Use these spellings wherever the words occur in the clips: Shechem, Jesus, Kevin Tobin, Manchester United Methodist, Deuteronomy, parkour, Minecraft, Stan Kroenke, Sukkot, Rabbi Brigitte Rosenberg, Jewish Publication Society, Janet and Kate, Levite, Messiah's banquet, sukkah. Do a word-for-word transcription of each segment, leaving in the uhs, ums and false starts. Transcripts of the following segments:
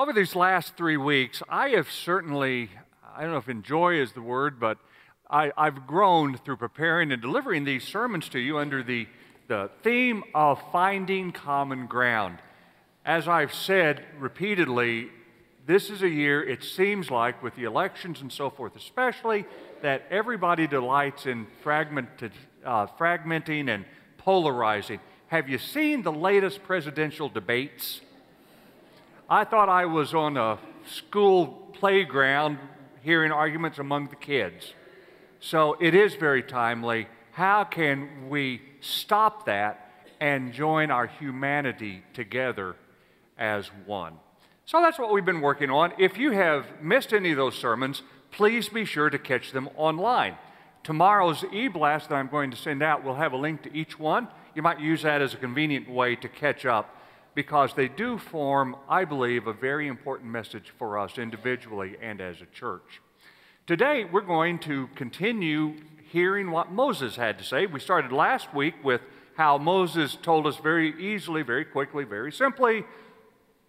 Over these last three weeks, I have certainly, I don't know if enjoy is the word, but I, I've grown through preparing and delivering these sermons to you under the, the theme of finding common ground. As I've said repeatedly, this is a year, it seems like, with the elections and so forth especially, that everybody delights in fragmented, uh, fragmenting and polarizing. Have you seen the latest presidential debates? I thought I was on a school playground hearing arguments among the kids. So it is very timely. How can we stop that and join our humanity together as one? So that's what we've been working on. If you have missed any of those sermons, please be sure to catch them online. Tomorrow's e-blast that I'm going to send out will have a link to each one. You might use that as a convenient way to catch up, because they do form, I believe, a very important message for us individually and as a church. Today, we're going to continue hearing what Moses had to say. We started last week with how Moses told us very easily, very quickly, very simply,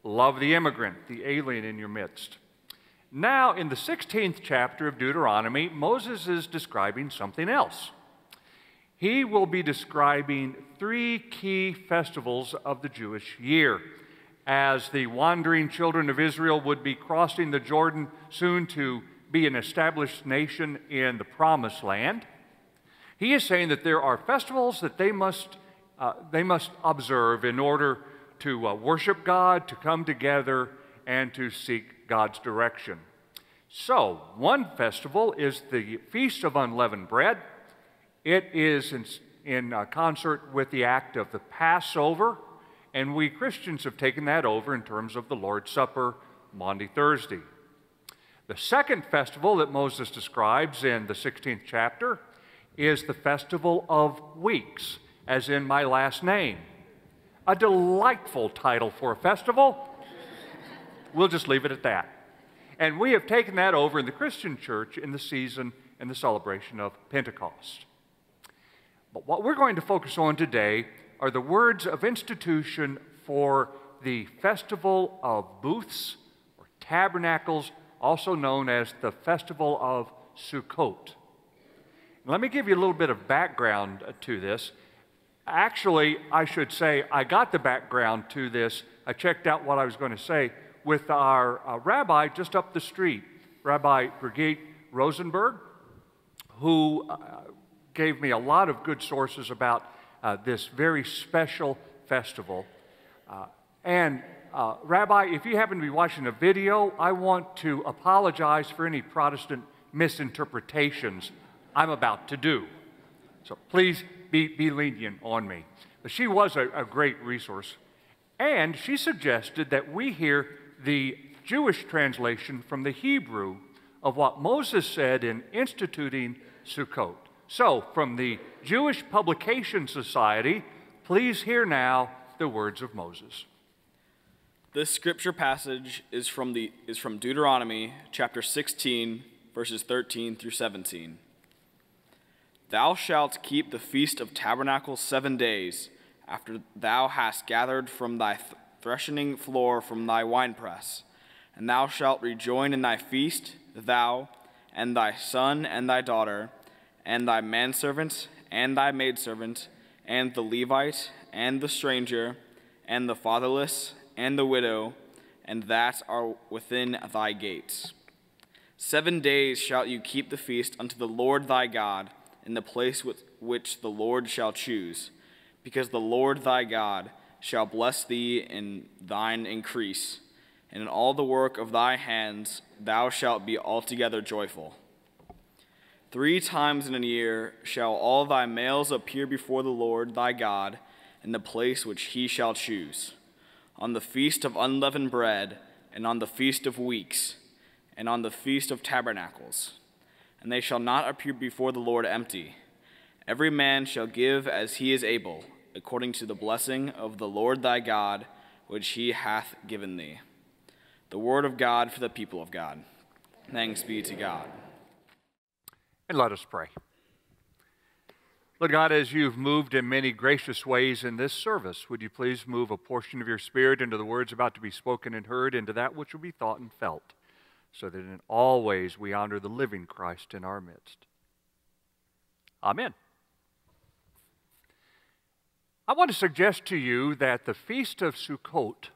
love the immigrant, the alien in your midst. Now, in the sixteenth chapter of Deuteronomy, Moses is describing something else. He will be describing three key festivals of the Jewish year. As the wandering children of Israel would be crossing the Jordan soon to be an established nation in the Promised Land, he is saying that there are festivals that they must, uh, they must observe in order to uh, worship God, to come together, and to seek God's direction. So, one festival is the Feast of Unleavened Bread. It is in, in uh, concert with the act of the Passover, and we Christians have taken that over in terms of the Lord's Supper, Maundy Thursday. The second festival that Moses describes in the sixteenth chapter is the Festival of Weeks, as in my last name. A delightful title for a festival. We'll just leave it at that. And we have taken that over in the Christian church in the season and the celebration of Pentecost. But what we're going to focus on today are the words of institution for the Festival of Booths, or Tabernacles, also known as the Festival of Sukkot. Let me give you a little bit of background to this. Actually, I should say I got the background to this. I checked out what I was going to say with our uh, rabbi just up the street, Rabbi Brigitte Rosenberg, who uh, gave me a lot of good sources about uh, this very special festival. Uh, and uh, Rabbi, if you happen to be watching a video, I want to apologize for any Protestant misinterpretations I'm about to do. So please be, be lenient on me. But she was a, a great resource. And she suggested that we hear the Jewish translation from the Hebrew of what Moses said in instituting Sukkot. So, from the Jewish Publication Society, please hear now the words of Moses. This scripture passage is from, the, is from Deuteronomy chapter sixteen, verses thirteen through seventeen. Thou shalt keep the Feast of Tabernacles seven days, after thou hast gathered from thy threshing floor from thy winepress, and thou shalt rejoin in thy feast, thou, and thy son, and thy daughter, and thy manservant, and thy maidservant, and the Levite, and the stranger, and the fatherless, and the widow, and that are within thy gates. Seven days shalt you keep the feast unto the Lord thy God, in the place which the Lord shall choose, because the Lord thy God shall bless thee in thine increase, and in all the work of thy hands thou shalt be altogether joyful. Three times in a year shall all thy males appear before the Lord thy God in the place which he shall choose, on the Feast of Unleavened Bread, and on the Feast of Weeks, and on the Feast of Tabernacles. And they shall not appear before the Lord empty. Every man shall give as he is able, according to the blessing of the Lord thy God, which he hath given thee. The word of God for the people of God. Thanks be to God. And let us pray. Lord God, as you've moved in many gracious ways in this service, would you please move a portion of your Spirit into the words about to be spoken and heard, into that which will be thought and felt, so that in all ways we honor the living Christ in our midst. Amen. I want to suggest to you that the Feast of Sukkot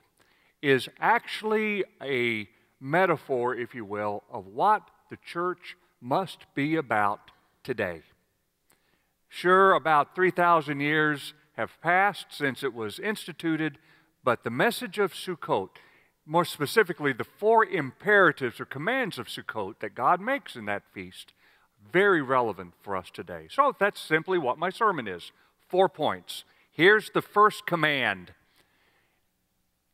is actually a metaphor, if you will, of what the church must be about today. Sure, about three thousand years have passed since it was instituted, but the message of Sukkot, more specifically the four imperatives or commands of Sukkot that God makes in that feast, very relevant for us today. So that's simply what my sermon is, four points. Here's the first command.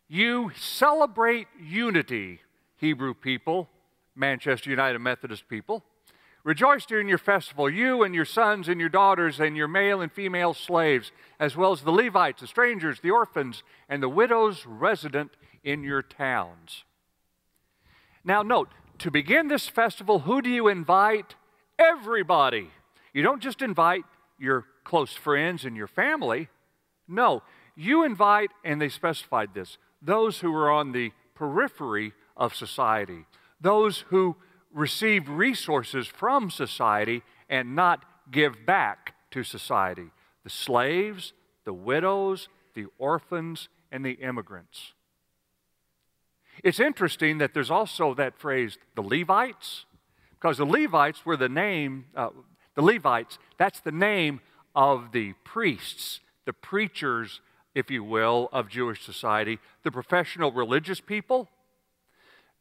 You celebrate unity, Hebrew people, Manchester United Methodist people. Rejoice during your festival, you and your sons and your daughters and your male and female slaves, as well as the Levites, the strangers, the orphans, and the widows resident in your towns. Now note, to begin this festival, who do you invite? Everybody. You don't just invite your close friends and your family. No, you invite, and they specified this, those who are on the periphery of society, those who receive resources from society and not give back to society, the slaves, the widows, the orphans, and the immigrants. It's interesting that there's also that phrase, the Levites, because the Levites were the name, uh, the Levites, that's the name of the priests, the preachers, if you will, of Jewish society, the professional religious people,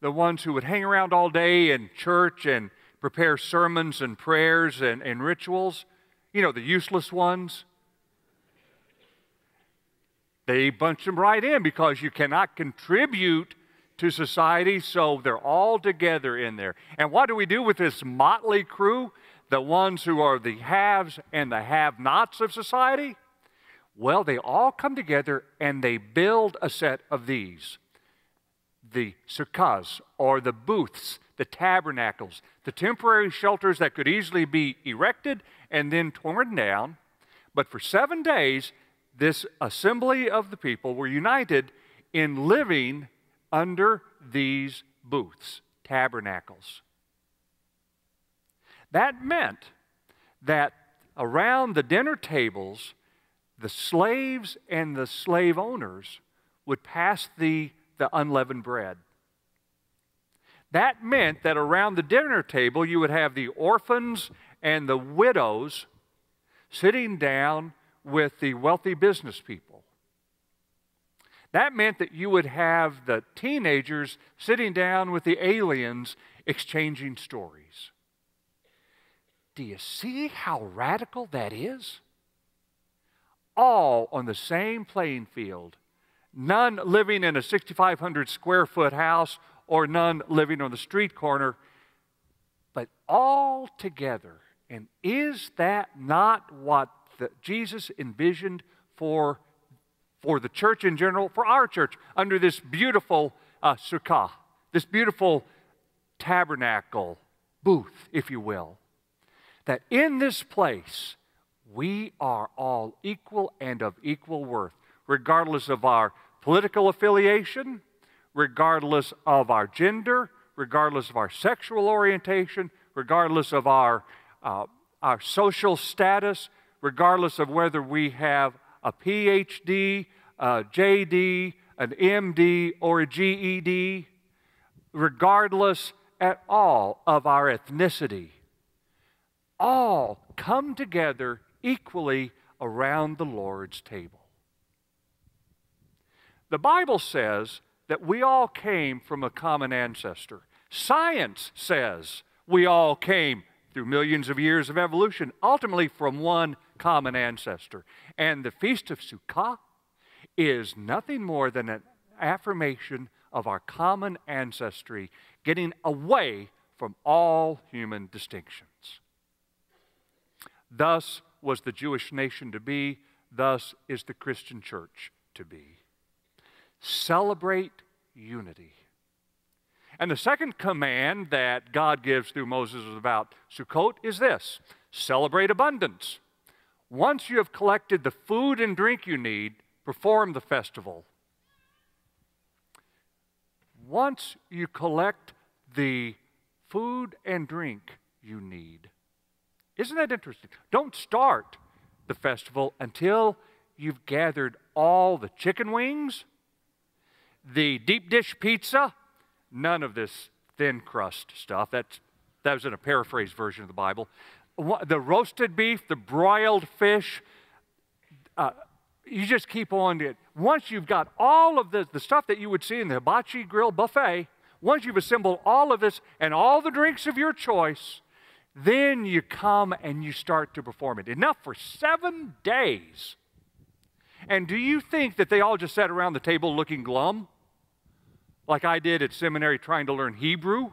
the ones who would hang around all day in church and prepare sermons and prayers and, and rituals, you know, the useless ones. They bunch them right in because you cannot contribute to society, so they're all together in there. And what do we do with this motley crew, the ones who are the haves and the have-nots of society? Well, they all come together and they build a set of these, the sukkahs, or the booths, the tabernacles, the temporary shelters that could easily be erected and then torn down. But for seven days, this assembly of the people were united in living under these booths, tabernacles. That meant that around the dinner tables, the slaves and the slave owners would pass the, the unleavened bread. That meant that around the dinner table, you would have the orphans and the widows sitting down with the wealthy business people. That meant that you would have the teenagers sitting down with the aliens exchanging stories. Do you see how radical that is? All on the same playing field. None living in a sixty-five hundred square foot house or none living on the street corner, but all together. And is that not what the, Jesus envisioned for, for the church in general, for our church, under this beautiful uh, sukkah, this beautiful tabernacle booth, if you will? That in this place, we are all equal and of equal worth, regardless of our political affiliation, regardless of our gender, regardless of our sexual orientation, regardless of our, uh, our social status, regardless of whether we have a P H D, a J D, an M D, or a G E D, regardless at all of our ethnicity. All come together equally around the Lord's table. The Bible says that we all came from a common ancestor. Science says we all came through millions of years of evolution, ultimately from one common ancestor. And the Feast of Sukkot is nothing more than an affirmation of our common ancestry, getting away from all human distinctions. Thus was the Jewish nation to be, thus is the Christian church to be. Celebrate unity. And the second command that God gives through Moses about Sukkot is this: celebrate abundance. Once you have collected the food and drink you need, perform the festival. Once you collect the food and drink you need. Isn't that interesting? Don't start the festival until you've gathered all the chicken wings, the deep dish pizza, none of this thin crust stuff. That's, that was in a paraphrased version of the Bible. The roasted beef, the broiled fish, uh, you just keep on it. Once you've got all of this, the stuff that you would see in the hibachi grill buffet, once you've assembled all of this and all the drinks of your choice, then you come and you start to perform it. Enough for seven days. And do you think that they all just sat around the table looking glum? Like I did at seminary trying to learn Hebrew?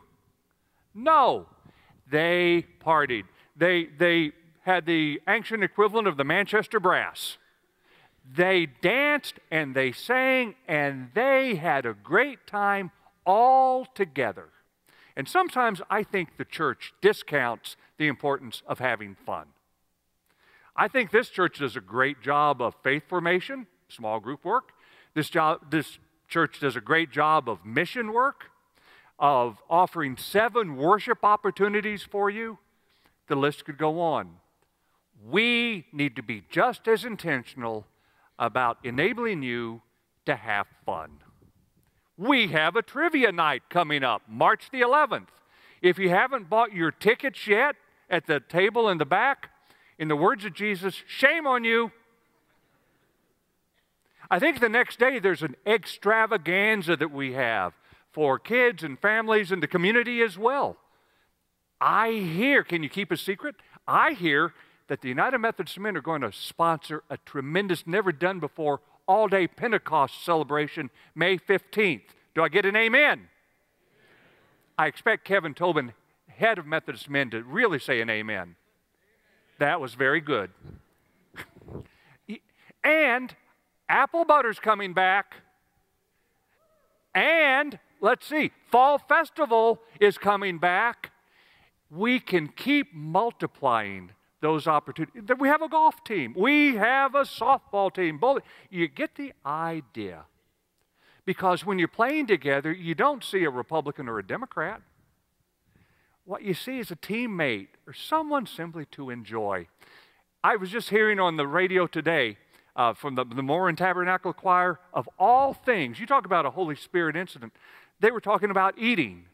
No. They partied. They, they had the ancient equivalent of the Manchester brass. They danced and they sang and they had a great time all together. And sometimes I think the church discounts the importance of having fun. I think this church does a great job of faith formation, small group work. This, job, this church does a great job of mission work, of offering seven worship opportunities for you. The list could go on. We need to be just as intentional about enabling you to have fun. We have a trivia night coming up, March the eleventh. If you haven't bought your tickets yet at the table in the back, in the words of Jesus, shame on you. I think the next day there's an extravaganza that we have for kids and families and the community as well. I hear, can you keep a secret? I hear that the United Methodist men are going to sponsor a tremendous, never done before, all-day Pentecost celebration, May fifteenth. Do I get an amen? Amen? I expect Kevin Tobin, head of Methodist men, to really say an amen. Amen. That was very good. And apple butter's coming back. And, let's see, Fall Festival is coming back. We can keep multiplying those opportunities. We have a golf team. We have a softball team. You get the idea. Because when you're playing together, you don't see a Republican or a Democrat. What you see is a teammate or someone simply to enjoy. I was just hearing on the radio today uh, from the, the Moran Tabernacle Choir, of all things, you talk about a Holy Spirit incident, they were talking about eating.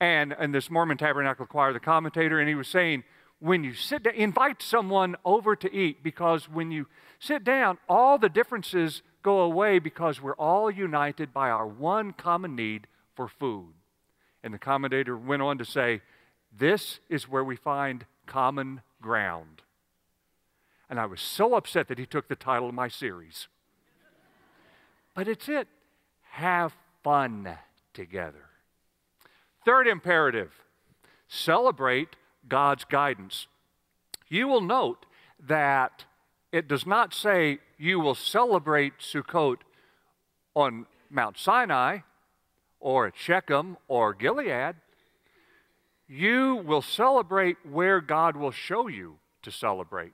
And, and this Mormon Tabernacle Choir, the commentator, and he was saying, when you sit down, invite someone over to eat, because when you sit down, all the differences go away because we're all united by our one common need for food. And the commentator went on to say, this is where we find common ground. And I was so upset that he took the title of my series. But it's it. Have fun together. Third imperative, celebrate God's guidance. You will note that it does not say you will celebrate Sukkot on Mount Sinai or at Shechem or Gilead. You will celebrate where God will show you to celebrate.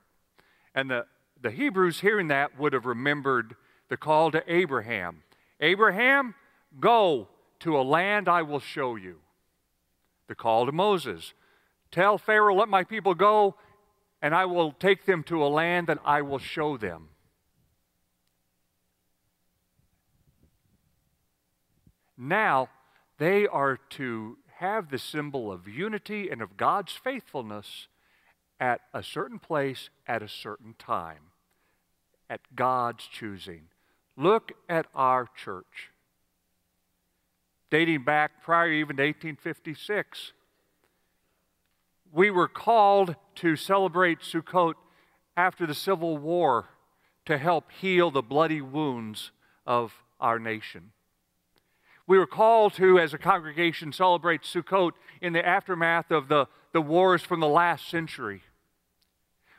And the, the Hebrews hearing that would have remembered the call to Abraham. Abraham, go to a land I will show you. The call to Moses, tell Pharaoh, let my people go, and I will take them to a land that I will show them. Now, they are to have the symbol of unity and of God's faithfulness at a certain place at a certain time, at God's choosing. Look at our church. Dating back prior even to eighteen fifty-six, we were called to celebrate Sukkot after the Civil War to help heal the bloody wounds of our nation. We were called to, as a congregation, celebrate Sukkot in the aftermath of the, the wars from the last century.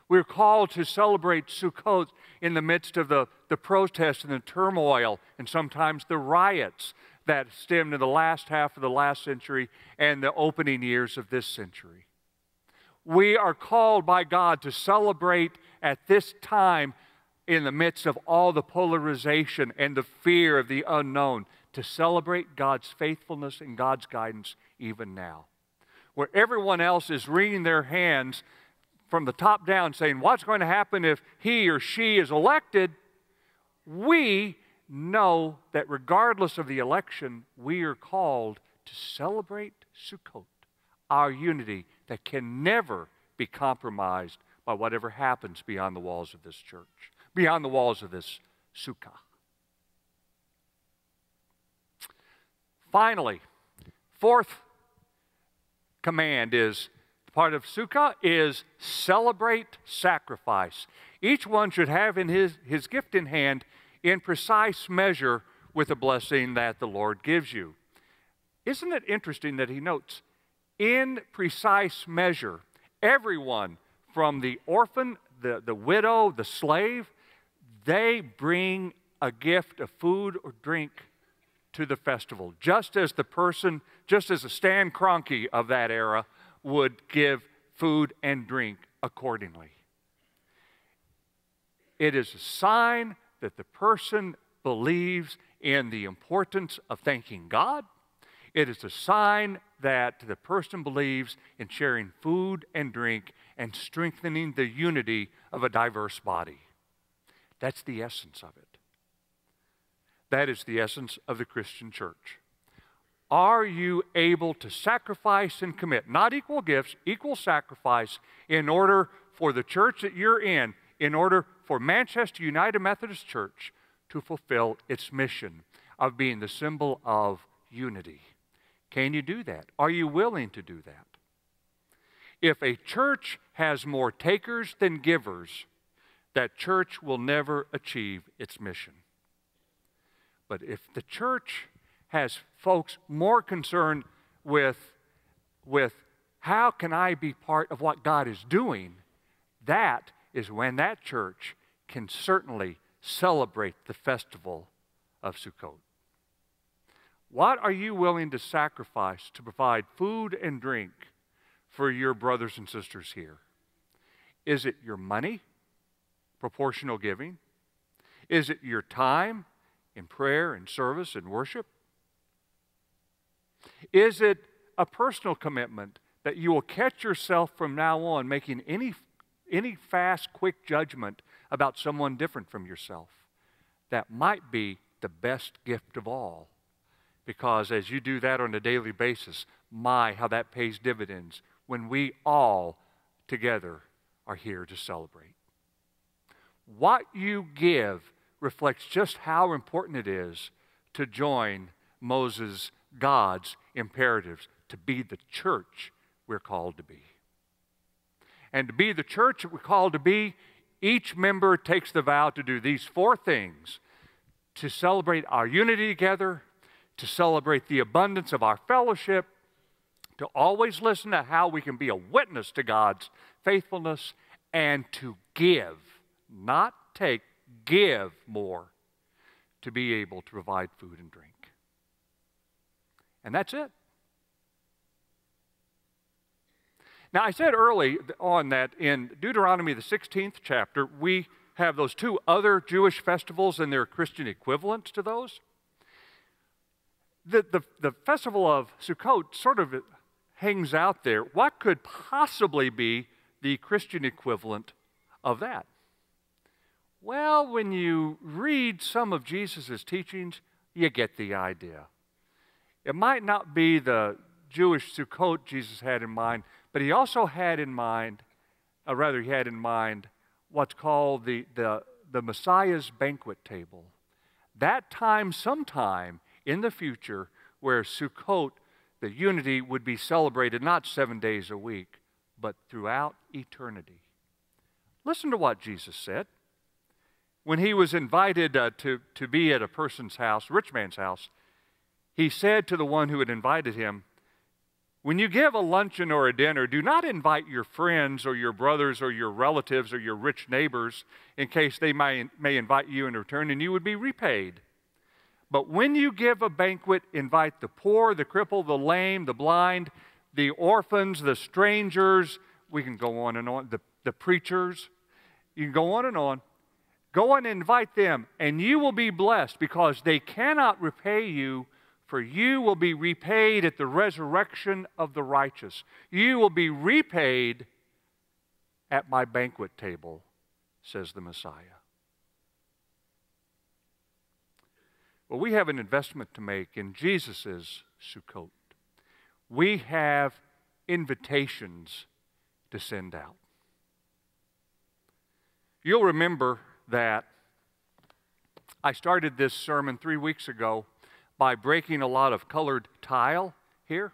We were called to celebrate Sukkot in the midst of the, the protests and the turmoil and sometimes the riots that stemmed in the last half of the last century and the opening years of this century. we are called by God to celebrate at this time in the midst of all the polarization and the fear of the unknown, to celebrate God's faithfulness and God's guidance even now. Where everyone else is wringing their hands from the top down saying, what's going to happen if he or she is elected? We know that regardless of the election, we are called to celebrate Sukkot, our unity that can never be compromised by whatever happens beyond the walls of this church, beyond the walls of this sukkah. Finally, fourth command is, part of sukkah is celebrate sacrifice. Each one should have in his, his gift in hand in precise measure with the blessing that the Lord gives you. Isn't it interesting that he notes, in precise measure, everyone from the orphan, the, the widow, the slave, they bring a gift of food or drink to the festival, just as the person, just as the Stan Kroenke of that era would give food and drink accordingly. It is a sign that the person believes in the importance of thanking God. It is a sign that the person believes in sharing food and drink and strengthening the unity of a diverse body. That's the essence of it. That is the essence of the Christian church. Are you able to sacrifice and commit, not equal gifts, equal sacrifice, in order for the church that you're in, in order for Manchester United Methodist Church to fulfill its mission of being the symbol of unity? Can you do that? Are you willing to do that? If a church has more takers than givers, that church will never achieve its mission. But if the church has folks more concerned with, with how can I be part of what God is doing, that is when that church can certainly celebrate the festival of Sukkot. What are you willing to sacrifice to provide food and drink for your brothers and sisters here? Is it your money, proportional giving? Is it your time in prayer and service and worship? Is it a personal commitment that you will catch yourself from now on making any, any fast, quick judgment about someone different from yourself? That might be the best gift of all, because as you do that on a daily basis, my, how that pays dividends when we all together are here to celebrate. What you give reflects just how important it is to join Moses' God's imperatives to be the church we're called to be. And to be the church we're called to be, each member takes the vow to do these four things: to celebrate our unity together, to celebrate the abundance of our fellowship, to always listen to how we can be a witness to God's faithfulness, and to give, not take, give more, to be able to provide food and drink. And that's it. Now, I said early on that in Deuteronomy, the sixteenth chapter, we have those two other Jewish festivals and their Christian equivalents to those. The, the, the festival of Sukkot sort of hangs out there. What could possibly be the Christian equivalent of that? Well, when you read some of Jesus' teachings, you get the idea. It might not be the Jewish Sukkot Jesus had in mind, but he also had in mind, or rather he had in mind, what's called the, the, the Messiah's banquet table. That time, sometime in the future, where Sukkot, the unity, would be celebrated not seven days a week, but throughout eternity. Listen to what Jesus said when he was invited uh, to, to be at a person's house, rich man's house. He said to the one who had invited him, when you give a luncheon or a dinner, do not invite your friends or your brothers or your relatives or your rich neighbors in case they may, may invite you in return and you would be repaid. But when you give a banquet, invite the poor, the crippled, the lame, the blind, the orphans, the strangers, we can go on and on, the, the preachers, you can go on and on. Go and invite them, and you will be blessed, because they cannot repay you, for you will be repaid at the resurrection of the righteous. You will be repaid at my banquet table, says the Messiah. Well, we have an investment to make in Jesus' Sukkot. We have invitations to send out. You'll remember that I started this sermon three weeks ago by breaking a lot of colored tile here.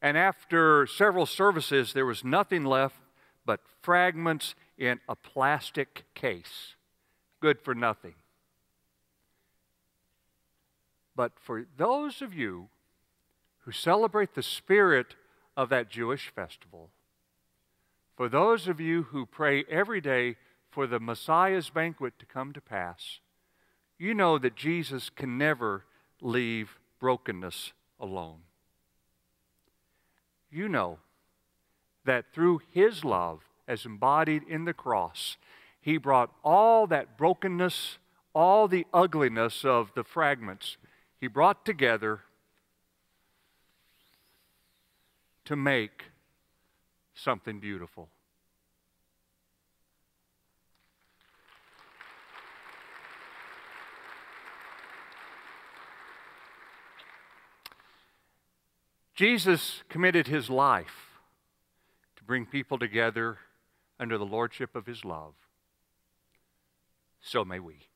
And after several services, there was nothing left but fragments in a plastic case. Good for nothing. But for those of you who celebrate the spirit of that Jewish festival, for those of you who pray every day for the Messiah's banquet to come to pass, you know that Jesus can never leave brokenness alone. You know that through His love, as embodied in the cross, He brought all that brokenness, all the ugliness of the fragments, He brought together to make something beautiful. Jesus committed His life to bring people together under the lordship of His love. So may we.